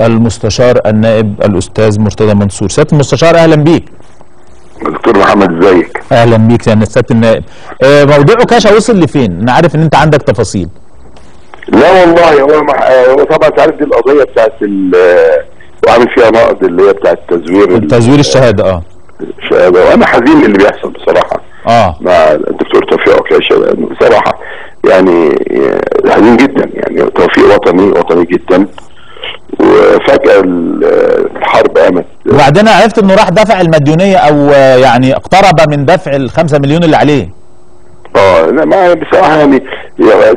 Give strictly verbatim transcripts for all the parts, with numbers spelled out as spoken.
المستشار النائب الأستاذ مرتضى منصور. سيادة المستشار أهلا بيك. دكتور محمد ازيك؟ أهلا بيك يا سيادة النائب. موضوع عكاشه وصل لفين؟ أنا عارف إن أنت عندك تفاصيل. لا والله هو مح... هو طبعا أنت عارف دي القضية بتاعت ال وعامل فيها نقد اللي هي بتاعت تزوير تزوير الشهادة اه الشهادة، وأنا حزين اللي بيحصل بصراحة اه مع الدكتور توفيق عكاشه بصراحة، يعني حزين جدا، يعني توفيق وطني وطني جدا، وفجأة الحرب قامت. وبعدين عرفت انه راح دفع المديونية او يعني اقترب من دفع الخمسة مليون اللي عليه. اه لا ما بصراحة يعني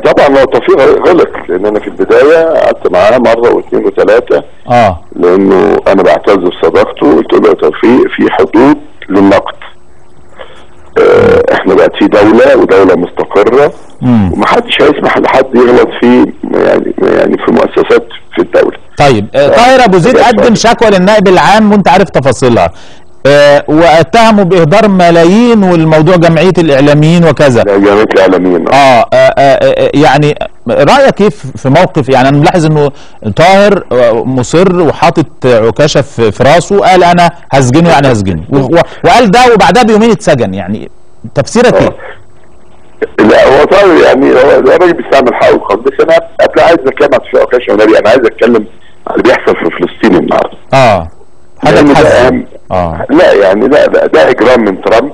طبعا لو توفيق غلط، لان انا في البداية قعدت معاه مرة واثنين وثلاثة اه لانه انا بعتز بصداقته، قلت له يا توفيق في حدود للنقد. آه احنا بقت في دولة ودولة مستقرة مم. ومحدش هيسمح لحد يغلط في يعني يعني في مؤسسات في الدولة. طيب آه طاهر ابو زيد قدم شكوى للنائب العام وانت عارف تفاصيلها، آه واتهموا باهدار ملايين والموضوع جمعية الإعلاميين وكذا. جمعية الإعلاميين اه, آه, آه, آه يعني رأيك ايه في موقف؟ يعني انا ملاحظ انه طاهر مصر وحاطط عكاشه في راسه، قال انا هسجنه يعني هسجنه، وقال ده وبعدها بيومين اتسجن، يعني تفسيرك ايه؟ لا هو طاهر يعني هو الراجل بيستعمل حقه خالص، بس انا قبل عايز اتكلم عن عكاشه والنبي، انا عايز اتكلم على اللي بيحصل في فلسطين النهارده. اه حاجه تحزن. اه لا يعني لا ده, ده اجرام من ترامب.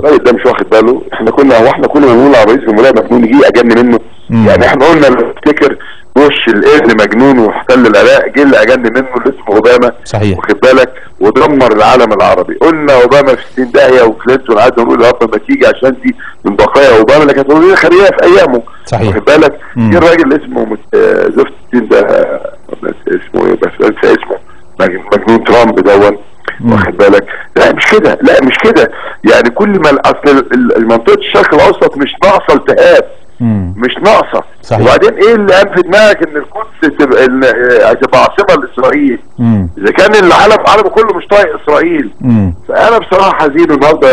الراجل ده مش واخد باله. احنا كنا واحنا كنا بنقول على رئيس الجمهوريه مجنون، يجي اجن منه. مم. يعني احنا قلنا لو تفتكر بوش الابن مجنون واحتل العراق، جه اللي اجن منه اللي اسمه اوباما، صحيح واخد بالك، ودمر العالم العربي. قلنا اوباما في ستين داهيه وكلينتون، قعدنا نقول اوباما ما تيجي عشان دي من بقايا اوباما اللي كانت موجوده خيريه في ايامه، صحيح واخد بالك. جه الراجل اللي اسمه زفت الدين ده اسمه ايه بس انسى اسمه، مجنون ترامب دون، واخد بالك. لا مش كده، لا مش كده، يعني كل ما اصل منطقه الشرق الاوسط مش ناقصه التهاب، مش ناقصه. وبعدين ايه اللي قام في دماغك ان القدس تبقى هتبقى عاصمه لاسرائيل؟ اذا كان العالم العربي كله مش طايق اسرائيل. مم. فانا بصراحه حزين النهارده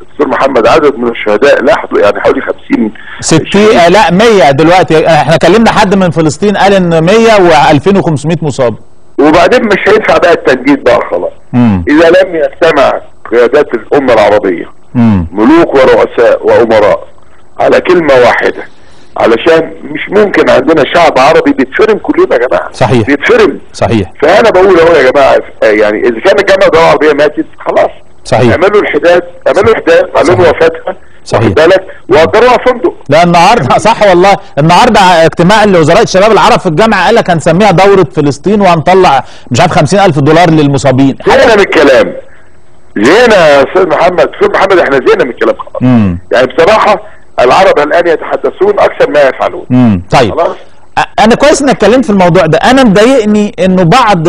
دكتور محمد. عدد من الشهداء لاحظوا يعني حوالي خمسين ستين، لا مية دلوقتي، احنا كلمنا حد من فلسطين قال ان مية و2500 مصاب. وبعدين مش هينفع بقى التنجيد بقى خلاص، اذا لم يجتمع قيادات الامه العربيه مم. ملوك ورؤساء وامراء على كلمه واحده، علشان مش ممكن عندنا شعب عربي بيتفرم كل يوم يا جماعه، صحيح بيتفرم، صحيح. فانا بقول اهو يا جماعه، يعني اذا كان الجامعه الدوليه العربيه ماتت خلاص، صحيح، اعملوا الحداد، اعملوا الحداد، اعملوا وفاتها، صحيح واخد بالك، واجروها فندق. لا النهارده صح والله، النهارده اجتماع لوزراء الشباب العرب في الجامعه، قال لك هنسميها دوره فلسطين وهنطلع مش عارف خمسين ألف دولار للمصابين. زهقنا من الكلام، زهقنا يا استاذ محمد، استاذ محمد احنا زهقنا من الكلام خلاص. يعني بصراحه العرب الان يتحدثون اكثر ما يفعلون. امم طيب خلاص؟ انا كويس انك اتكلمت في الموضوع ده. انا مضايقني انه بعض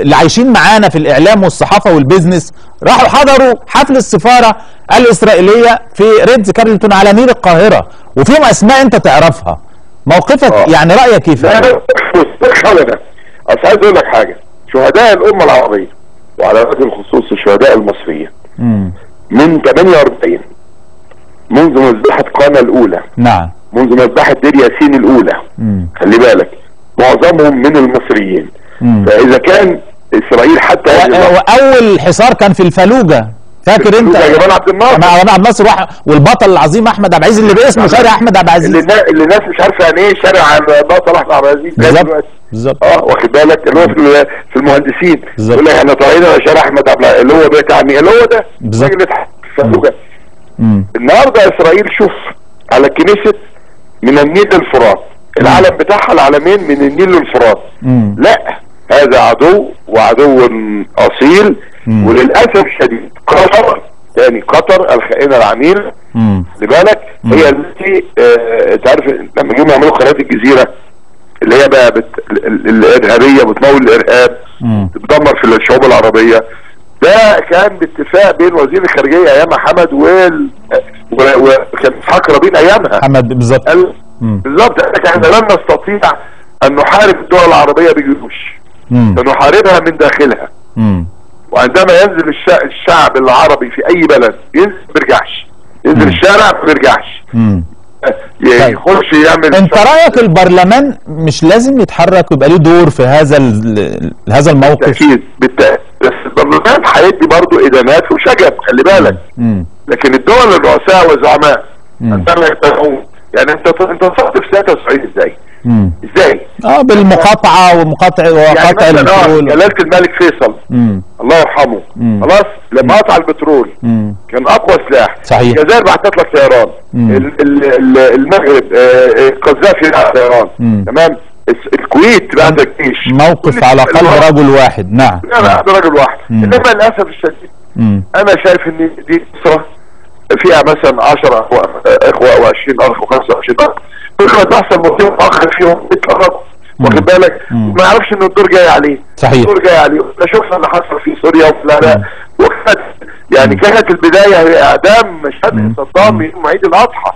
اللي عايشين معانا في الاعلام والصحافه والبيزنس راحوا حضروا حفل السفاره الاسرائيليه في ريدز كارلتون على نيل القاهره، وفيهم اسماء انت تعرفها. موقفك أوه. يعني رايك كيف؟ لا انا مش ده، اصل عايز اقول لك حاجه، شهداء الامه العربيه وعلى وجه الخصوص الشهداء المصريه امم من ثمانية وأربعين، منذ مذبحه قانا الاولى، نعم منذ مذبحة دير ياسين الأولى، مم. خلي بالك معظمهم من المصريين. مم. فإذا كان إسرائيل حتى و... وأول حصار كان في الفلوجة، فاكر في الفلوجة أنت؟ جمال عبد الناصر، جمال عبد الناصر واحد... والبطل العظيم أحمد عبد العزيز اللي باسمه شارع أحمد عبد العزيز، اللي, اللي الناس مش عارفة يعني إيه شارع بطل أحمد عبد العزيز بالظبط بالظبط، أه واخد بالك، اللي هو في, في المهندسين يقول لك إحنا طالعين على شارع أحمد عبد العزيز اللي هو بيت عمي اللي هو ده بالظبط. الفلوجة النهارده إسرائيل شوف على الكنيسة من النيل للفرات، العلم بتاعها العلمين من النيل للفرات. لا هذا عدو، وعدو اصيل. مم. وللاسف الشديد قطر، يعني قطر الخائنه العميله، خلي بالك، هي التي انت عارف لما جم يعملوا قناه الجزيره اللي هي بقى بت... الارهابيه، بتمول الارهاب، بتدمر في الشعوب العربيه. ده كان باتفاق بين وزير الخارجيه ايام حمد وال وكان اسحاق رابين ايامها، حمد بالظبط بالظبط، قال لك احنا لن نستطيع ان نحارب الدول العربيه بجيوش، سنحاربها من داخلها. مم. وعندما ينزل الشع... الشعب العربي في اي بلد ينزل ما بيرجعش، ينزل الشارع ما بيرجعش. يخش يعمل. انت رايك البرلمان مش لازم يتحرك ويبقى ليه دور في هذا هذا الموقف؟ بالتاكيد بالتاكيد، بس البرلمان هيدي برضه ادانات وشجب، خلي بالك. مم. لكن الدول الرؤساء وزعماء يعني انت انت وصلت في ثلاثة وتسعين ازاي؟ امم ازاي؟ اه بالمقاطعه ومقاطع وقطع يعني البترول. جلاله الملك فيصل مم. الله يرحمه، خلاص لما قطع البترول مم. كان اقوى سلاح. صحيح. الجزائر بعتت لك طيران، المغرب القذافي بعت طيران، تمام؟ الكويت بعتت جيش، موقف على قلب رجل واحد. نعم على قلب رجل واحد. انما للاسف الشديد انا شايف ان دي اسره فيها مثلا عشرة اخوه اخوه وعشرين اخ وخمسة وعشرين اخ، كل ما تحصل مصيبه اخر فيهم يتلخبط، واخد بالك؟ ما يعرفش ان الدور جاي عليه. صحيح. الدور جاي عليه، احنا شفنا اللي حصل في سوريا وفي العراق، وكانت يعني كانت البدايه هي اعدام مشهد صدام يوم عيد الاضحى،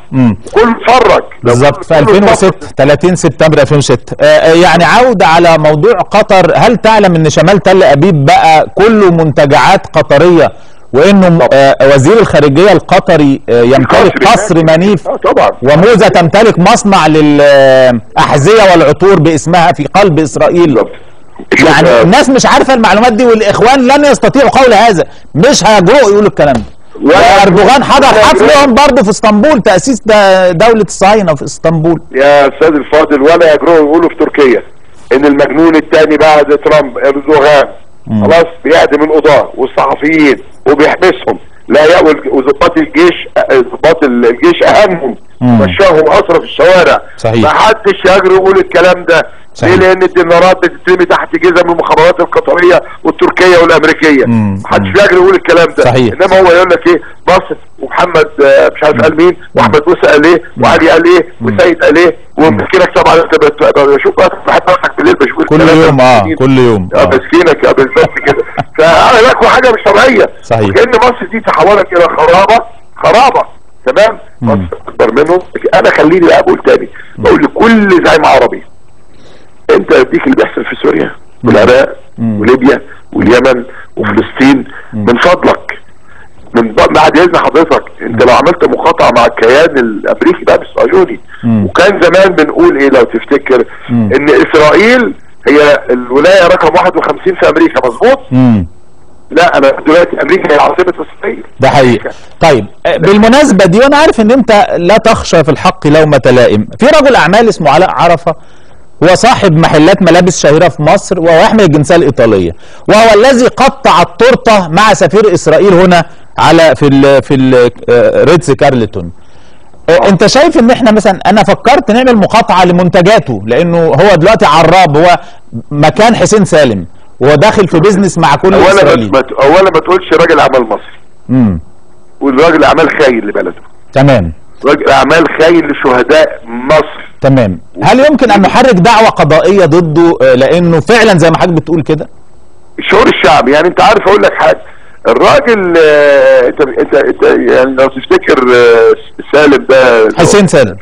كله اتفرج بالظبط في ألفين وستة، ثلاثين سبتمبر ألفين وستة. آه يعني عوده على موضوع قطر، هل تعلم ان شمال تل ابيب بقى كله منتجعات قطريه، وانه وزير الخارجيه القطري يمتلك قصر منيف، وموزه تمتلك مصنع للاحذيه والعطور باسمها في قلب اسرائيل؟ يعني الناس مش عارفه المعلومات دي، والاخوان لن يستطيعوا قول هذا، مش هيجرؤوا يقولوا الكلام ده. واردوغان حضر حفلهم برضه في اسطنبول، تاسيس دوله الصهاينه في اسطنبول. يا استاذ الفاضل، ولا يجرؤوا يقولوا في تركيا ان المجنون الثاني بعد ترامب اردوغان خلاص بيعدم القضاة والصحفيين وبيحبسهم، لا يقول وظباط الجيش، ظباط الجيش اهمهم مشاهم اسرى في الشوارع. صحيح. ما حدش يجري يقول الكلام ده. صحيح. ليه؟ لان الدينارات بتترمي تحت جزم المخابرات القطريه والتركيه والامريكيه، ما حدش يجري يقول الكلام ده. صحيح. انما هو يقول لك ايه، مصر ومحمد مش عارف قال مين، واحمد موسى قال ايه، وعلي قال ايه، وسيد قال ايه، ومسكينك طبعا انت بشوف بحب اضحك بالليل، بشوف كل يوم اه كل يوم اه مسكينك اه بالظبط كده. فانا لك حاجه مش طبيعيه، كأن مصر دي تحولت الى خرابه خرابه، تمام؟ مصر اكبر منهم. انا خليني اقول تاني، بقول لكل زعيم عربي، انت اديك اللي بيحصل في سوريا والعراق وليبيا واليمن وفلسطين، من فضلك من بعد اذن حضرتك، انت لو عملت مقاطعه مع الكيان الامريكي بقى الصهيوني. وكان زمان بنقول ايه لو تفتكر، مم. ان اسرائيل هي الولايه رقم واحد وخمسين في امريكا، مظبوط؟ لا انا دلوقتي امريكا هي عاصمه اسرائيل، ده حقيقي. طيب بالمناسبه دي، وانا عارف ان انت لا تخشى في الحق لومه لائم، في رجل اعمال اسمه علاء عرفه، هو صاحب محلات ملابس شهيرة في مصر، وهو يحمل الجنسية الإيطالية، وهو الذي قطع التورتة مع سفير إسرائيل هنا على في ال في ال ريتز كارلتون. أنت شايف إن إحنا مثلا، أنا فكرت نعمل مقاطعة لمنتجاته، لأنه هو دلوقتي عراب، هو مكان حسين سالم، وهو داخل في بيزنس مع كل الإسرائيليين. أولا ما تقولش راجل أعمال مصري. امم والراجل أعمال خاين لبلده. تمام. راجل أعمال خاين لشهداء مصر. تمام. هل يمكن ان نحرك دعوه قضائيه ضده، لانه فعلا زي ما حضرتك بتقول كده الشعور الشعبي؟ يعني انت عارف اقول لك حاجه، الراجل انت انت انت يعني لو تفتكر سالم ده، حسين سالم،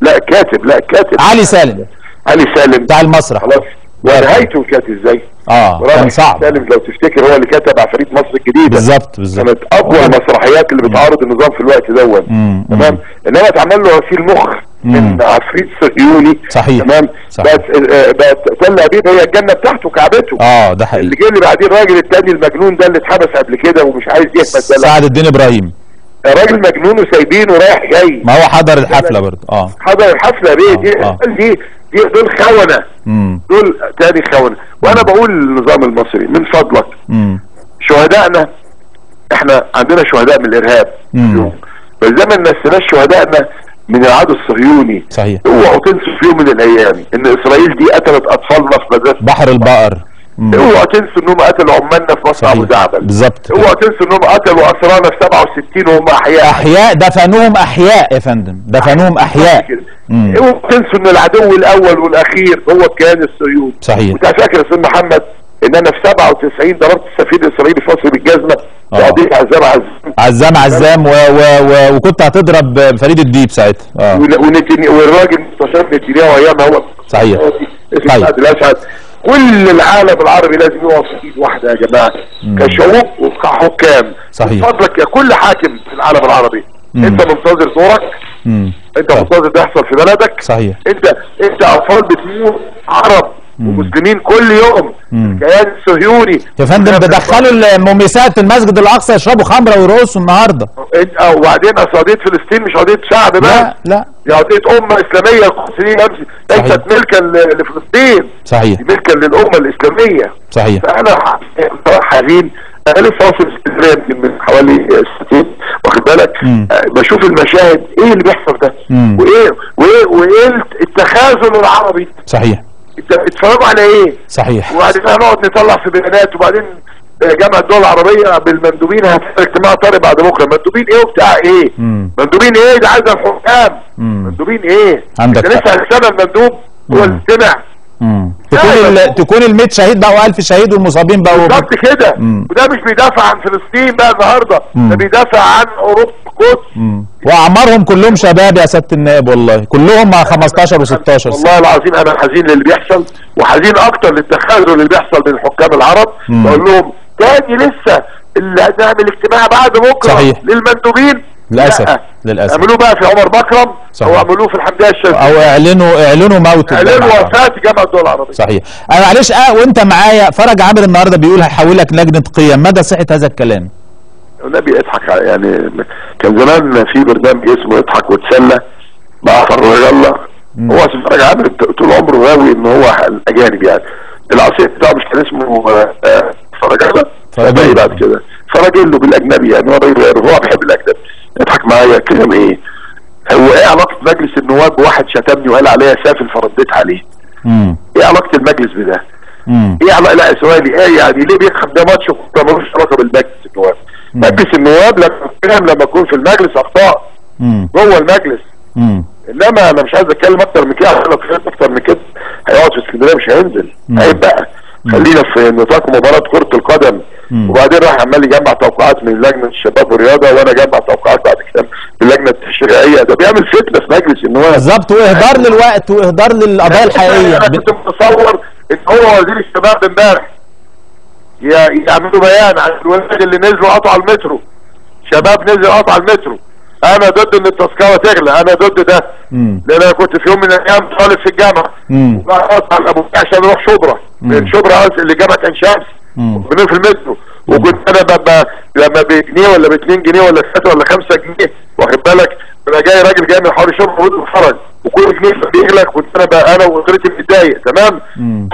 لا كاتب، لا كاتب علي سالم، علي سالم بتاع المسرح، خلاص ونهايته كانت ازاي؟ اه كان صعب. سالم لو تفتكر هو اللي كتب عفاريت مصر الجديده، بالظبط بالظبط، كانت اقوى المسرحيات اللي بتعارض النظام في الوقت دوت، تمام؟ انما اتعمل له غسيل مخ من عفريت صهيوني. صحيح. تمام. بقت بقت تل ابيب هي الجنه بتاعته وكعبته. اه ده حقيقي. اللي جه اللي بعديه الراجل الثاني المجنون ده اللي اتحبس قبل كده ومش عايز يهبط، سعد الدين ابراهيم، راجل مجنون وسايبينه رايح جاي. ما هو حضر الحفله برضه. اه حضر الحفله ليه؟ دي دي دي دول خونه، دول تاني خونه. وانا بقول للنظام المصري، من فضلك شهدائنا، احنا عندنا شهداء من الارهاب اليوم، بس زي ما نسيناش شهدائنا من العدو الصهيوني. صحيح. اوعوا تنسوا في يوم من الايام ان اسرائيل دي قتلت اطفالنا في مدرسه بحر البقر. اوعوا تنسوا انهم قتلوا عمالنا في مصنع ابو زعبل. بالظبط. اوعوا تنسوا انهم قتلوا اسرانا في سبعة وستين وهم احياء. احياء، دفنوهم احياء يا فندم، دفنوهم احياء. اوعوا تنسوا ان العدو الاول والاخير هو الكيان الصهيوني. صحيح. انت فاكر يا استاذ محمد ان انا في سبعة وتسعين ضربت السفير الاسرائيلي في مصر بالجزمه في قضيه عزام عزام عزام عزام و... و... و... وكنت هتضرب فريد الديب ساعتها. اه ونتني... والراجل مستشار نتنياهو ايامها هو. صحيح. اسمه سعد الاسعد. كل العالم العربي لازم يقف في ايد واحده يا جماعه، كشعوب وكحكام. صحيح. من فضلك يا كل حاكم في العالم العربي، مم. انت منتظر دورك؟ انت مش راضي تحصل في بلدك. صحيح. انت انت اطفال بتموت عرب ومسلمين كل يوم. الكيان الصهيوني يا فندم بيدخلوا المميسات المسجد الاقصى يشربوا خمره ويرقصوا النهارده. وبعدين قضيه فلسطين مش قضيه شعب بقى. لا لا دي قضيه امه اسلاميه ليست ملكا لفلسطين. صحيح. ملكا للامه الاسلاميه. صحيح. فاحنا حالين انا لسه واصل اسكندريه من حوالي سنتين واخد بالك، بشوف المشاهد ايه اللي بيحصل ده وايه وايه وايه التخاذل العربي. صحيح. اتفرجوا على ايه؟ صحيح. وبعدين هنقعد نطلع في بيانات، وبعدين جامعه الدول العربيه بالمندوبين هتعمل اجتماع طارئ بعد بكره، مندوبين ايه وبتاع ايه؟ مم. مندوبين ايه؟ ده عايز الحكام. مندوبين ايه؟ عندك لسه هتستنى المندوب هو اللي سمع. امم تكون تكون ال مية شهيد بقوا ألف شهيد والمصابين بقوا بالظبط كده. وده مش بيدافع عن فلسطين بقى النهارده، ده بيدافع عن اوروبا القدس. واعمارهم كلهم شباب يا سياده النائب، والله كلهم مع خمستاشر وستاشر. والله العظيم انا حزين للي بيحصل، وحزين اكتر للتخاذل اللي بيحصل من الحكام العرب. بقول لهم تاني لسه اللي هنعمل اجتماع بعد بكره. صحيح. للمندوبين للاسف. لا. للاسف عملوه بقى في عمر بكرم او عملوه في الحمديه الشاذلي او اعلنوا اعلنوا موت اعلنوا وفاه جامعه الدول العربيه. صحيح. انا معلش اه وانت معايا فرج عامر النهارده بيقول هيحولك لجنه قيم، مدى صحه هذا الكلام؟ النبي اضحك، يعني كان زمان في برنامج اسمه اضحك وتسلى مع فرج الله. هو فرج عامر طول عمره راوي ان هو الاجانب، يعني العصير بتاعه مش كان اسمه فرج عامر؟ فرج بعد كده فرج له بالاجنبي، يعني هو هو بيحب الاجنبي. اضحك معايا كلام ايه؟ هو ايه علاقه مجلس النواب بواحد شتمني وقال عليا سافل فرديت عليه؟ امم ايه علاقه المجلس بده؟ امم ايه علاقه؟ لا سؤالي ايه يعني ليه بيخدم ده ماتش وما ملوش علاقه بالمجلس النواب؟ مجلس النواب لما بتفهم لما يكون في المجلس اخطاء جوه المجلس. امم انما انا مش عايز اتكلم اكتر من كده، عشان لو اتكلمت اكتر من كده هيقعد في اسكندريه مش هينزل. عيب بقى، خلينا في نطاق مباراه كره القدم. مم. وبعدين راح عمال يجمع توقعات من لجنه الشباب والرياضه، وانا جمع توقعات بعد كده من اللجنه التشريعيه. ده بيعمل فتنه في مجلس النواب بالظبط، واهدار للوقت واهدار للقضايا الحقيقيه. انا كنت متصور ان هو وزير الشباب امبارح يعملوا بيان عن الولاد اللي نزلوا قطعوا على المترو، شباب نزلوا قطعوا على المترو. انا ضد ان التذكره تغلى، انا ضد ده، لان انا كنت في يوم من الايام طالب في الجامعه وقعدت على ابو عشان اروح شبرا، من شبرا لجامعه عين شمس وبنروح في المترو. وكنت انا ببقى لما بجنيه ولا باتنين جنيه ولا ثلاثه ولا خمسه جنيه واخد بالك، انا جاي راجل جاي من حوالي شبرا وحرج وكل جنيه بيغلى، كنت انا بقى انا واسرتي متضايق. تمام.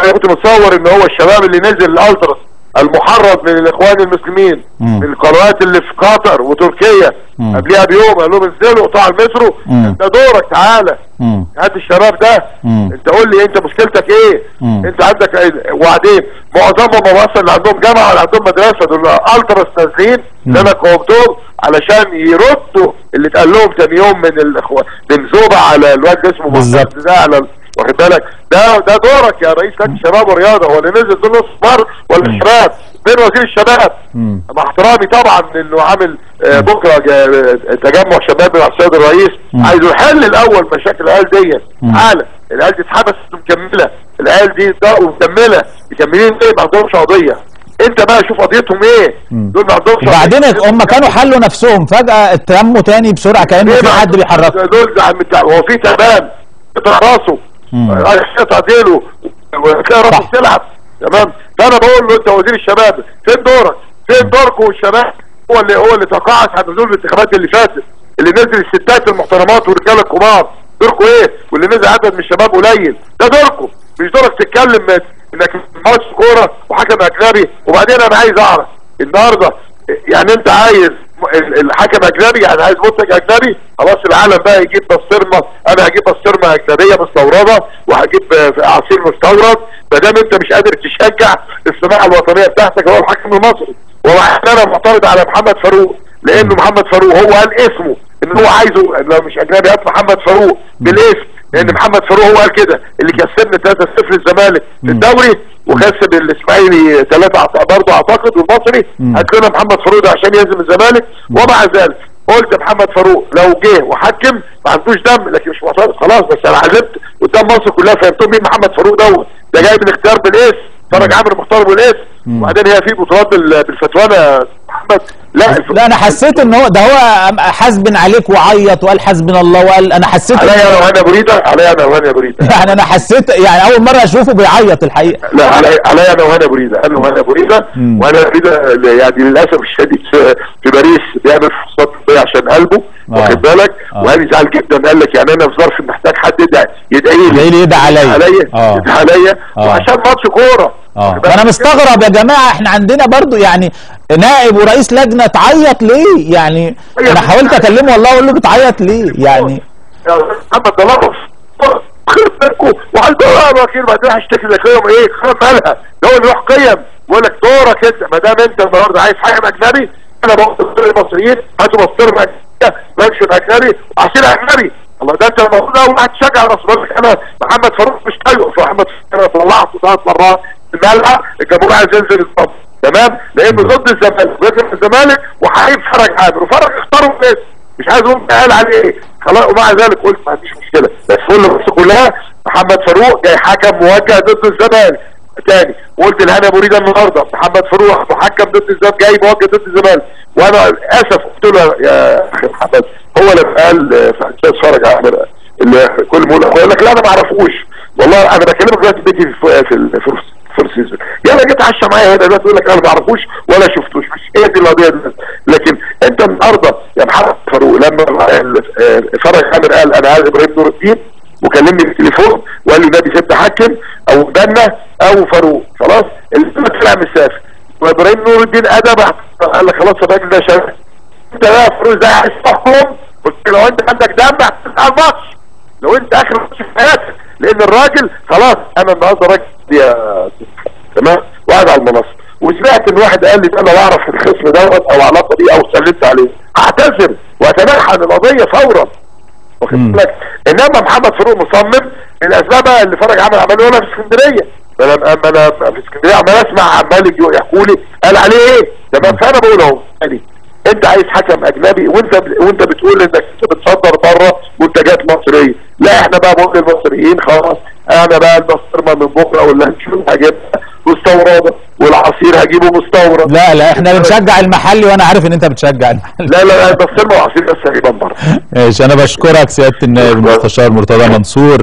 انا كنت متصور ان هو الشباب اللي نزل الالتراس المحرض من الاخوان المسلمين مم. من القنوات اللي في قطر وتركيا قبلها بيوم قال لهم انزلوا قطاع المترو. انت دورك تعالى هات الشباب ده. مم. انت قول لي انت مشكلتك ايه؟ مم. انت عندك ايه؟ وبعدين معظمهم ما وصل اللي عندهم جامعه اللي عندهم مدرسه دول التراس نازلين اللي انا قومتهم علشان يردوا اللي اتقال لهم ثاني يوم من الاخوان من زوبه على الواد اسمه بالظبط ده على واخد بالك. ده ده دورك يا رئيس لجنه الشباب والرياضه، هو اللي نزل دول نص مر ولا الشباب؟ فين وزير الشباب؟ مع احترامي طبعا انه عامل بكره تجمع شباب مع السيد الرئيس، عايزه يحل الاول مشاكل العيال دي. تعالى العيال دي اتحبست ومكمله، العيال دي ومكمله مكملين ليه؟ ما عندهمش قضيه. انت بقى شوف قضيتهم ايه؟ دول ما عندهمش. وبعدين هم كانوا حلوا نفسهم فجاه اترموا تاني بسرعه كانه في حد بيحركهم. دول هو في تمام راسه رايح يقطع ديله وتلاقي راسه بتلعب. تمام. فانا بقول له انت وزير الشباب فين دورك؟ فين دوركم والشباب؟ هو اللي هو اللي تقاعس على نزول الانتخابات اللي فاتت، اللي نزل الستات المحترمات والرجاله الكبار، دوركم ايه؟ واللي نزل عدد من الشباب قليل، ده دوركم، مش دورك تتكلم انك ماتش كوره وحكم اجنبي. وبعدين انا عايز اعرف النهارده يعني انت عايز الحكم اجنبي، يعني عايز منتج اجنبي؟ خلاص العالم بقى يجيب بسطرمه، انا هجيب بسطرمه اجنبيه مستورده وهجيب عصير مستورد. ما دام انت مش قادر تشجع الصناعه الوطنيه بتاعتك هو الحكم المصري. وانا معترض على محمد فاروق، لانه محمد فاروق هو قال اسمه ان هو عايزه لو مش اجنبي هات محمد فاروق بالاسم، لان محمد فاروق هو قال كده اللي كسبنا ثلاثة صفر الزمالك في الدوري وكسب الاسماعيلي ثلاثة برضه اعتقد والمصري، هات لنا محمد فاروق عشان يهزم الزمالك. ومع ذلك قلت محمد فاروق لو جه وحكم ما عندوش دم، لكن مش معترض خلاص، بس انا عزمت قدام مصر كلها فهمتهم مين محمد فاروق دوت، ده جاي بالاختيار بالاسم. فرج عامر مختار بالاسم. وبعدين هي في بطولات بالفتوانه احمد. لا لا انا حسيت ان هو ده هو حاسبن عليك وعيط وقال حسبنا الله وقال انا حسيت عليا انا وهنا بريده عليا انا وهنا بريده يعني انا حسيت يعني اول مره اشوفه بيعيط الحقيقه. لا عليا عليا انا وهنا بريده انا وهنا بريده وانا بريده يعني للاسف الشديد في باريس بيعمل فحوصات طبيه عشان قلبه واخد بالك وقال زعل جدا قال لك يعني انا في ظرف محتاج حد يدعي يدعي لي يدعي عليا يدعي عليا وعشان ماتش كوره. اه انا مستغرب يا جماعه احنا عندنا برضو يعني نائب ورئيس لجنه تعيط ليه؟ يعني انا حاولت اكلمه والله اقول له بتعيط ليه؟ يعني يا محمد ده لطف خير منكم وعنده بقى كتير بعدين هشتكي لقيم ايه؟ خير مالها؟ ده هو اللي يروح قيم يقول لك دورك انت ما دام انت النهارده عايز حاجه اجنبي انا بقول للمصريين هاتوا بصير ماكشن اجنبي وعشان اجنبي الله ده انت المفروض اول واحد تشجع مصريين. انا محمد فاروق مش طايقه فمحمد انا طلعته ثلاث مرات مالها الجمهور عايز ينزل الصف تمام لانه ضد الزمالك ضد الزمالك وحقيقي فرج عامر وفرج اختاروا الناس مش عايز اقول قال عليه خلاص ومع ذلك قلت ما عنديش مشكله بس كل الناس كلها محمد فاروق جاي حكم موجه ضد الزمالك تاني وقلت لهنا مريده النهارده محمد فاروق محكم ضد الزمالك جاي موجه ضد الزمالك وانا للاسف قلت له يا اخي محمد هو اللي قال في فرج عامر اللي كل مول يقول لك لا انا ما اعرفوش والله انا بكلمك دلوقتي بيجي في الفرصه فورسيزون يلا جيت عشى معايا هنا دلوقتي يقول لك انا ما اعرفوش ولا شفتوش هي دي القضيه دلوقتي. لكن انت النهارده يا محمد فاروق لما فرج عامر قال انا عايز ابراهيم نور الدين وكلمني بالتليفون وقال لي نادي سيد حكم او بنا او فاروق خلاص اللي طلع مسافر وابراهيم نور الدين ادب قال لك خلاص الراجل ده شغال انت بقى فاروق ده عايز تحكم قلت لو انت عندك دم هتسمع الماتش لو انت اخر ماتش في حياتك لان الراجل خلاص انا النهارده راجل يا تمام وقاعد على المنصه وسمعت ان واحد قال لي انا بعرف الخصم دوت او علاقه بيه او سلمت عليه اعتذر واتنحى عن القضيه فورا واخد بالك. انما محمد فاروق مصمم الاسباب اللي فرج عمل عمله هنا في اسكندريه انا انا في اسكندريه عمال اسمع عمال يحكوا لي قال عليه ايه تمام فانا بقول اهو انت عايز حكم اجنبي وانت وانت بتقول انك بتصدر بره منتجات مصريه لا احنا بقى بقول للمصريين خلاص انا بقى البسطرمه من بكره ولا هنشوف هجيبها مستورده والعصير هجيبه مستورد لا لا احنا بنشجع المحلي وانا عارف ان انت بتشجع المحلي لا لا البسطرمه والعصير بس هجيبها من بره. ماشي انا بشكرك سياده النائب المستشار مرتضى منصور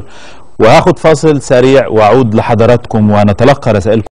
وهاخد فاصل سريع واعود لحضراتكم ونتلقى رسائلكم.